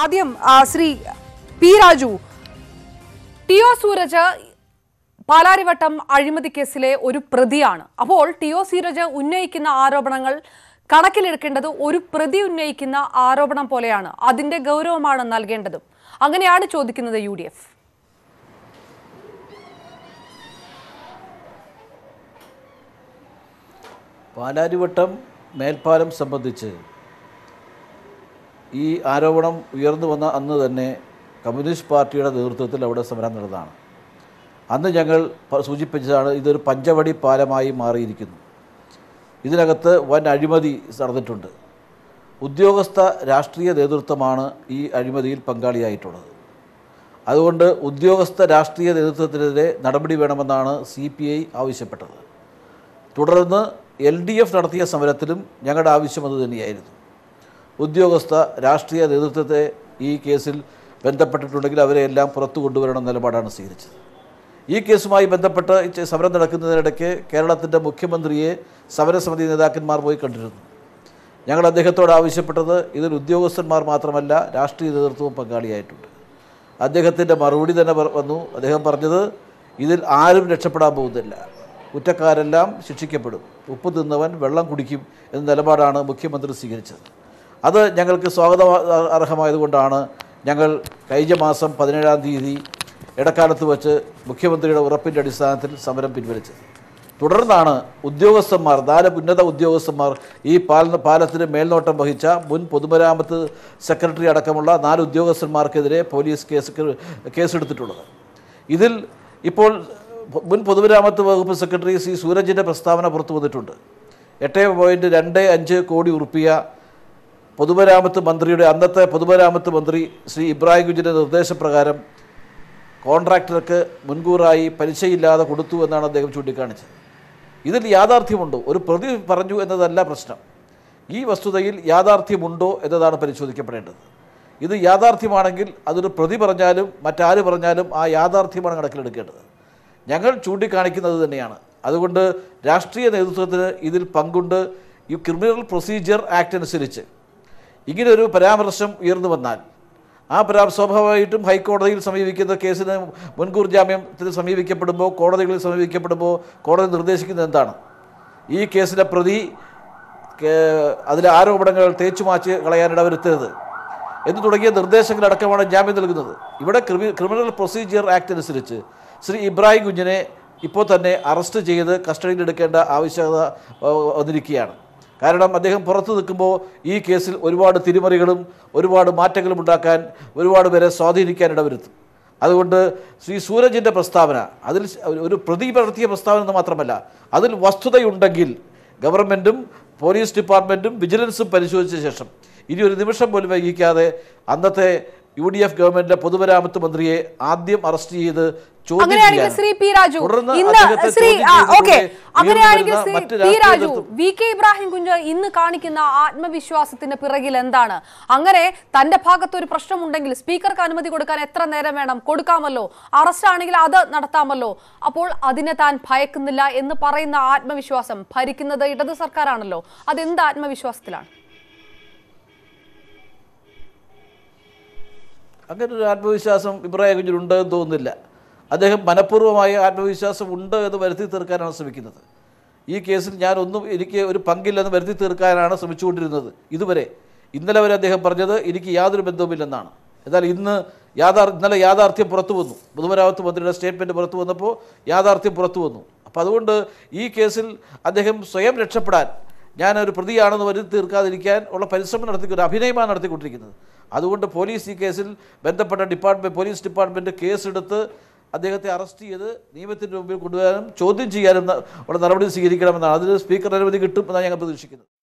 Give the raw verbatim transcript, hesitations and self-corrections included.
ആദ്യം Shri P Raju, T O Sooraj Palarivattom അഴിമതി കേസിലെ ഒരു പ്രതിയാണ്. അപ്പോൾ ടി ഒ സൂരജ് ഉന്നയിക്കുന്ന ആരോപണങ്ങൾ കണക്കിലെടുക്കേണ്ടത് ഒരു പ്രതി ഉന്നയിക്കുന്ന ആരോപണം പോലെയാണ്, അതിന്റെ ഗൗരവമാണ് നൽകേണ്ടത്. അങ്ങനെയാണ് ചോദിക്കുന്നത് യു ഡി എഫ്. പാലാരിവട്ടം മേൽപ്പാലം സംബന്ധിച്ച് ഈ ആരോപണം ഉയർന്നു വന്ന അന്ന് തന്നെ കമ്മ്യൂണിസ്റ്റ് പാർട്ടിയുടെ നേതൃത്വത്തിൽ അവിടെ സമരം നടന്നതാണ്. അന്ന് ഞങ്ങൾ സൂചിപ്പിച്ചതാണ്, ഇതൊരു പഞ്ചവടി പാലമായി മാറിയിരിക്കുന്നു, ഇതിനകത്ത് വൻ അഴിമതി നടന്നിട്ടുണ്ട്, ഉദ്യോഗസ്ഥ രാഷ്ട്രീയ നേതൃത്വമാണ് ഈ അഴിമതിയിൽ പങ്കാളിയായിട്ടുള്ളത്, അതുകൊണ്ട് ഉദ്യോഗസ്ഥ രാഷ്ട്രീയ നേതൃത്വത്തിനെതിരെ നടപടി വേണമെന്നാണ് സി പി ഐ ആവശ്യപ്പെട്ടത്. തുടർന്ന് എൽ ഡി എഫ് നടത്തിയ സമരത്തിലും ഞങ്ങളുടെ ആവശ്യം അതുതന്നെയായിരുന്നു. ഉദ്യോഗസ്ഥ രാഷ്ട്രീയ നേതൃത്വത്തെ ഈ കേസിൽ ബന്ധപ്പെട്ടിട്ടുണ്ടെങ്കിൽ അവരെ എല്ലാം പുറത്തു കൊണ്ടുവരണം നിലപാടാണ് സ്വീകരിച്ചത്. ഈ കേസുമായി ബന്ധപ്പെട്ട് സമരം നടക്കുന്നതിനിടയ്ക്ക് കേരളത്തിൻ്റെ മുഖ്യമന്ത്രിയെ സമരസമിതി നേതാക്കന്മാർ പോയി കണ്ടിരുന്നു. ഞങ്ങൾ അദ്ദേഹത്തോട് ആവശ്യപ്പെട്ടത് ഇതിൽ ഉദ്യോഗസ്ഥന്മാർ മാത്രമല്ല രാഷ്ട്രീയ നേതൃത്വവും പങ്കാളിയായിട്ടുണ്ട്. അദ്ദേഹത്തിൻ്റെ മറുപടി തന്നെ വന്നു. അദ്ദേഹം പറഞ്ഞത് ഇതിൽ ആരും രക്ഷപ്പെടാൻ പോകുന്നില്ല, കുറ്റക്കാരെല്ലാം ശിക്ഷിക്കപ്പെടും, ഉപ്പ് തിന്നവൻ വെള്ളം കുടിക്കും എന്ന നിലപാടാണ് മുഖ്യമന്ത്രി സ്വീകരിച്ചത്. അത് ഞങ്ങൾക്ക് സ്വാഗത അർഹമായതുകൊണ്ടാണ് ഞങ്ങൾ കഴിഞ്ഞ മാസം പതിനേഴാം തീയതി ഇടക്കാലത്ത് വച്ച് മുഖ്യമന്ത്രിയുടെ ഉറപ്പിൻ്റെ അടിസ്ഥാനത്തിൽ സമരം പിൻവലിച്ചത്. തുടർന്നാണ് ഉദ്യോഗസ്ഥന്മാർ, നാല് ഉന്നത ഉദ്യോഗസ്ഥന്മാർ, ഈ പാല പാലത്തിന് മേൽനോട്ടം വഹിച്ച മുൻ പൊതുമരാമത്ത് സെക്രട്ടറി അടക്കമുള്ള നാല് ഉദ്യോഗസ്ഥന്മാർക്കെതിരെ പോലീസ് കേസ് കേസെടുത്തിട്ടുള്ളത്. ഇതിൽ ഇപ്പോൾ മുൻ പൊതുമരാമത്ത് വകുപ്പ് സെക്രട്ടറി സി സൂരജിൻ്റെ പ്രസ്താവന പുറത്തു വന്നിട്ടുണ്ട്. എട്ട് പോയിൻറ്റ് രണ്ട് അഞ്ച് കോടി ഉറുപ്പിയ പൊതുമരാമത്ത് മന്ത്രിയുടെ, അന്നത്തെ പൊതുമരാമത്ത് മന്ത്രി ശ്രീ ഇബ്രാഹിംകുഞ്ഞിൻ്റെ നിർദ്ദേശപ്രകാരം കോൺട്രാക്ടർക്ക് മുൻകൂറായി പലിശയില്ലാതെ കൊടുത്തു എന്നാണ് അദ്ദേഹം ചൂണ്ടിക്കാണിച്ചത്. ഇതിൽ യാഥാർത്ഥ്യമുണ്ടോ? ഒരു പ്രതി പറഞ്ഞു എന്നതല്ല പ്രശ്നം, ഈ വസ്തുതയിൽ യാഥാർത്ഥ്യമുണ്ടോ എന്നതാണ് പരിശോധിക്കപ്പെടേണ്ടത്. ഇത് യാഥാർത്ഥ്യമാണെങ്കിൽ അതൊരു പ്രതി പറഞ്ഞാലും മറ്റാര് പറഞ്ഞാലും ആ യാഥാർത്ഥ്യമാണ് കണക്കിലെടുക്കേണ്ടത്. ഞങ്ങൾ ചൂണ്ടിക്കാണിക്കുന്നത് തന്നെയാണ്. അതുകൊണ്ട് രാഷ്ട്രീയ നേതൃത്വത്തിന് ഇതിൽ പങ്കുണ്ട്. ഈ ക്രിമിനൽ പ്രൊസീജിയർ ആക്ട് അനുസരിച്ച് ഇങ്ങനൊരു പരാമർശം ഉയർന്നു വന്നാൽ ആ പരാ സ്വാഭാവികമായിട്ടും ഹൈക്കോടതിയിൽ സമീപിക്കുന്ന കേസിന് മുൻകൂർ ജാമ്യത്തിൽ സമീപിക്കപ്പെടുമ്പോൾ, കോടതികളിൽ സമീപിക്കപ്പെടുമ്പോൾ കോടതി നിർദ്ദേശിക്കുന്നത് എന്താണ്? ഈ കേസിലെ പ്രതി അതിലെ ആരോപണങ്ങൾ തേച്ചു മാച്ച് കളയാനിട വരുത്തരുത് എന്ന് തുടങ്ങിയ നിർദ്ദേശങ്ങളടക്കമാണ് ജാമ്യം നൽകുന്നത്. ഇവിടെ ക്രിമി ക്രിമിനൽ പ്രൊസീജിയർ ആക്ട് അനുസരിച്ച് ശ്രീ ഇബ്രാഹിം കുഞ്ഞിനെ ഇപ്പോൾ തന്നെ അറസ്റ്റ് ചെയ്ത് കസ്റ്റഡിയിലെടുക്കേണ്ട ആവശ്യകത വന്നിരിക്കുകയാണ്. കാരണം അദ്ദേഹം പുറത്തു നിൽക്കുമ്പോൾ ഈ കേസിൽ ഒരുപാട് തിരിമറികളും ഒരുപാട് മാറ്റങ്ങളും ഉണ്ടാക്കാൻ, ഒരുപാട് പേരെ സ്വാധീനിക്കാൻ ഇടവരുത്തും. അതുകൊണ്ട് ശ്രീ സൂരജിൻ്റെ പ്രസ്താവന, അതിൽ ഒരു പ്രതി നടത്തിയ പ്രസ്താവന മാത്രമല്ല, അതിൽ വസ്തുതയുണ്ടെങ്കിൽ ഗവൺമെൻറ്റും പോലീസ് ഡിപ്പാർട്ട്മെൻറ്റും വിജിലൻസും പരിശോധിച്ച ശേഷം ഇനി ഒരു നിമിഷം പോലും വൈകിക്കാതെ അന്നത്തെ യു ഡി എഫ് ഗവൺമെന്റിലെ പൊതുമരാമത്ത് മന്ത്രിയെ ആദ്യം അറസ്റ്റ് ചെയ്ത് ചോദ്യം. വി കെ ഇബ്രാഹിംകുഞ്ഞ് ഇന്ന് കാണിക്കുന്ന ആത്മവിശ്വാസത്തിന്റെ പിറകിൽ എന്താണ്? അങ്ങനെ തന്റെ ഭാഗത്ത് ഒരു പ്രശ്നമുണ്ടെങ്കിൽ സ്പീക്കർക്ക് അനുമതി കൊടുക്കാൻ എത്ര നേരം വേണം? കൊടുക്കാമല്ലോ. അറസ്റ്റ് ആണെങ്കിൽ അത് നടത്താമല്ലോ. അപ്പോൾ അതിനെ താൻ ഭയക്കുന്നില്ല എന്ന് പറയുന്ന ആത്മവിശ്വാസം, ഭരിക്കുന്നത് ഇടത് സർക്കാരാണല്ലോ, അതെന്ത് ആത്മവിശ്വാസത്തിലാണ്? അങ്ങനൊരു ആത്മവിശ്വാസം ഇബ്രാഹിം കുഞ്ഞിനുണ്ട് എന്ന് തോന്നുന്നില്ല. അദ്ദേഹം മനഃപൂർവ്വമായ ആത്മവിശ്വാസം ഉണ്ട് എന്ന് വരുത്തി തീർക്കാനാണ് ശ്രമിക്കുന്നത്. ഈ കേസിൽ ഞാനൊന്നും എനിക്ക് ഒരു പങ്കില്ലെന്ന് വരുത്തി തീർക്കാനാണ് ശ്രമിച്ചുകൊണ്ടിരുന്നത് ഇതുവരെ. ഇന്നലെ വരെ അദ്ദേഹം പറഞ്ഞത് എനിക്ക് യാതൊരു ബന്ധവുമില്ലെന്നാണ്. എന്നാൽ ഇന്ന് യാഥാർ ഇന്നലെ യാഥാർത്ഥ്യം പുറത്തു വന്നു. പൊതുമരാമത്ത് മന്ത്രിയുടെ സ്റ്റേറ്റ്മെൻറ്റ് പുറത്തു വന്നപ്പോൾ യാഥാർത്ഥ്യം പുറത്തു വന്നു. അപ്പോൾ അതുകൊണ്ട് ഈ കേസിൽ അദ്ദേഹം സ്വയം രക്ഷപ്പെടാൻ, ഞാനൊരു പ്രതിയാണെന്ന് വരുത്തി തീർക്കാതിരിക്കാൻ ഉള്ള പരിശ്രമം നടത്തിക്കൊരു അഭിനയമാണ് നടത്തിക്കൊണ്ടിരിക്കുന്നത്. അതുകൊണ്ട് പോലീസ് ഈ കേസിൽ ബന്ധപ്പെട്ട ഡിപ്പാർട്ട്മെൻറ്റ്, പോലീസ് ഡിപ്പാർട്ട്മെൻറ്റ് കേസെടുത്ത് അദ്ദേഹത്തെ അറസ്റ്റ് ചെയ്ത് നിയമത്തിൻ്റെ മുമ്പിൽ കൊണ്ടുവരാനും ചോദ്യം ചെയ്യാനും ഉള്ള നടപടി സ്വീകരിക്കണമെന്നാണ്. അതിന് സ്പീക്കറുടെ അനുമതി കിട്ടും എന്നാണ് ഞങ്ങൾ പ്രതീക്ഷിക്കുന്നത്.